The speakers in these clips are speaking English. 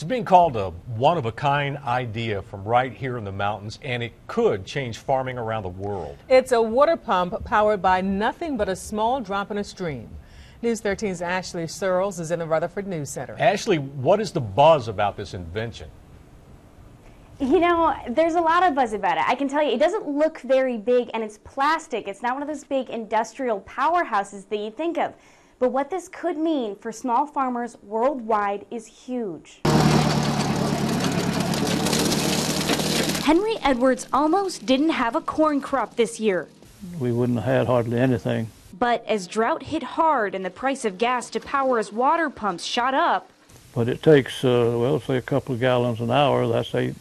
It's being called a one-of-a-kind idea from right here in the mountains, and it could change farming around the world. It's a water pump powered by nothing but a small drop in a stream. News 13's Ashley Searles is in the Rutherford News Center. Ashley, what is the buzz about this invention? You know, there's a lot of buzz about it. I can tell you, it doesn't look very big, and it's plastic. It's not one of those big industrial powerhouses that you think of. But what this could mean for small farmers worldwide is huge. Henry Edwards almost didn't have a corn crop this year. We wouldn't have had hardly anything. But as drought hit hard and the price of gas to power his water pumps shot up. But it takes, well, say a couple of gallons an hour. That's $10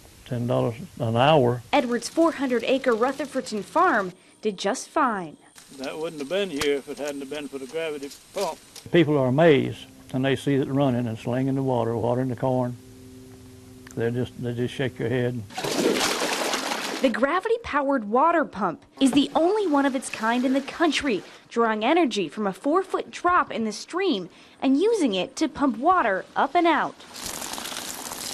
an hour. Edwards' 400-acre Rutherfordton Farm did just fine. That wouldn't have been here if it hadn't been for the gravity pump. People are amazed, and they see it running and slinging the water, watering the corn. They just shake their head. The gravity-powered water pump is the only one of its kind in the country, drawing energy from a 4-foot drop in the stream and using it to pump water up and out.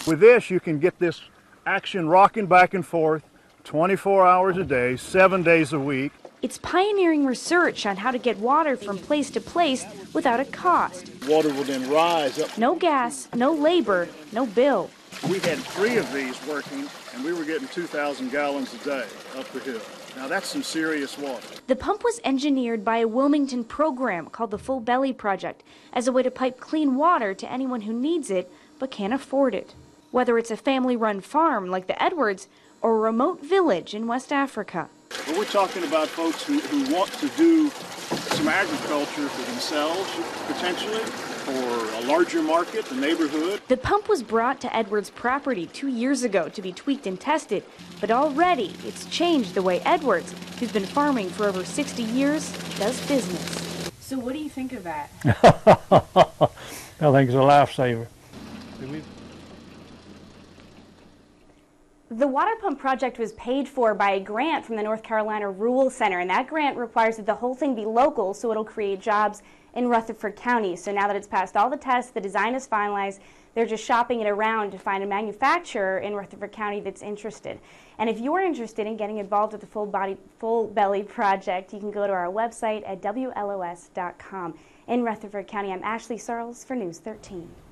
With this, you can get this action rocking back and forth 24 hours a day, 7 days a week. It's pioneering research on how to get water from place to place without a cost. Water will then rise up. No gas, no labor, no bill. We had 3 of these working, and we were getting 2,000 gallons a day up the hill. Now that's some serious water. The pump was engineered by a Wilmington program called the Full Belly Project as a way to pipe clean water to anyone who needs it but can't afford it. Whether it's a family-run farm like the Edwards or a remote village in West Africa. Well, we're talking about folks who want to do some agriculture for themselves, potentially, for a larger market, the neighborhood. The pump was brought to Edwards' property 2 years ago to be tweaked and tested, but already it's changed the way Edwards, who's been farming for over 60 years, does business. So what do you think of that? I think it's a lifesaver. The water pump project was paid for by a grant from the North Carolina Rural Center, and that grant requires that the whole thing be local, so it'll create jobs in Rutherford County. So now that it's passed all the tests, the design is finalized, they're just shopping it around to find a manufacturer in Rutherford County that's interested. And if you're interested in getting involved with the Full Belly Project, you can go to our website at WLOS.com. In Rutherford County, I'm Ashley Searles for News 13.